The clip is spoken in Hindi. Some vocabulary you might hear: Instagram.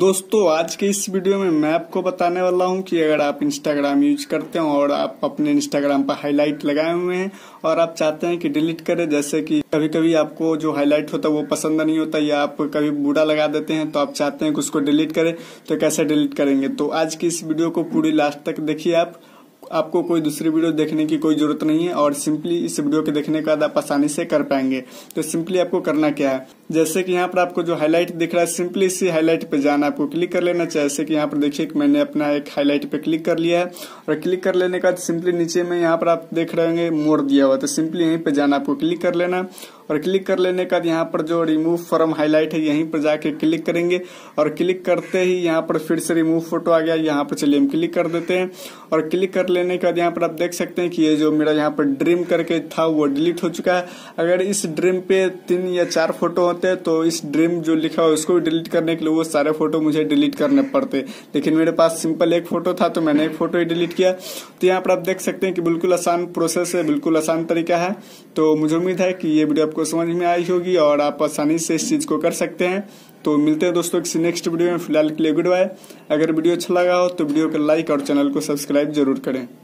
दोस्तों आज के इस वीडियो में मैं आपको बताने वाला हूं कि अगर आप इंस्टाग्राम यूज करते हो और आप अपने इंस्टाग्राम पर हाईलाइट लगाए हुए हैं और आप चाहते हैं कि डिलीट करें, जैसे कि कभी कभी आपको जो हाईलाइट होता है वो पसंद नहीं होता या आप कभी बूढ़ा लगा देते हैं तो आप चाहते हैं कि उसको डिलीट करें, तो कैसे डिलीट करेंगे। तो आज की इस वीडियो को पूरी लास्ट तक देखिए। आपको कोई दूसरी वीडियो देखने की कोई जरूरत नहीं है और सिंपली इस वीडियो के देखने के बाद आप आसानी से कर पाएंगे। तो सिंपली आपको करना क्या है, जैसे कि यहाँ पर आपको जो हाईलाइट दिख रहा है सिंपली इसी हाईलाइट पे जाना, आपको क्लिक कर लेना चाहिए। जैसे कि यहाँ पर देखिए कि मैंने अपना एक हाईलाइट पे क्लिक कर लिया है और क्लिक कर लेने के बाद सिंपली नीचे में यहाँ पर आप देख रहे होंगे मोर दिया हुआ, तो सिंपली यहीं पर जाना, आपको क्लिक कर लेना और क्लिक कर लेने के बाद यहाँ पर जो रिमूव फ्रॉम हाईलाइट है यहीं पर जाके क्लिक करेंगे और क्लिक करते ही यहाँ पर फिर से रिमूव फोटो आ गया। यहाँ पर चलिए हम क्लिक कर देते हैं और क्लिक कर लेने के बाद यहाँ पर आप देख सकते हैं कि ये जो मेरा यहाँ पर ड्रीम करके था वो डिलीट हो चुका है। अगर इस ड्रीम पे 3 या 4 फोटो होते हैं तो इस ड्रीम जो लिखा है उसको डिलीट करने के लिए वो सारे फोटो मुझे डिलीट करने पड़ते, लेकिन मेरे पास सिंपल एक फोटो था तो मैंने एक फोटो ही डिलीट किया। तो यहाँ पर आप देख सकते हैं कि बिल्कुल आसान प्रोसेस है, बिल्कुल आसान तरीका है। तो मुझे उम्मीद है कि ये वीडियो आपको समझ में आई होगी और आप आसानी से इस चीज को कर सकते हैं। तो मिलते हैं दोस्तों किसी नेक्स्ट वीडियो में, फिलहाल के लिए गुड बाय। अगर वीडियो अच्छा लगा हो तो वीडियो को लाइक और चैनल को सब्सक्राइब जरूर करें।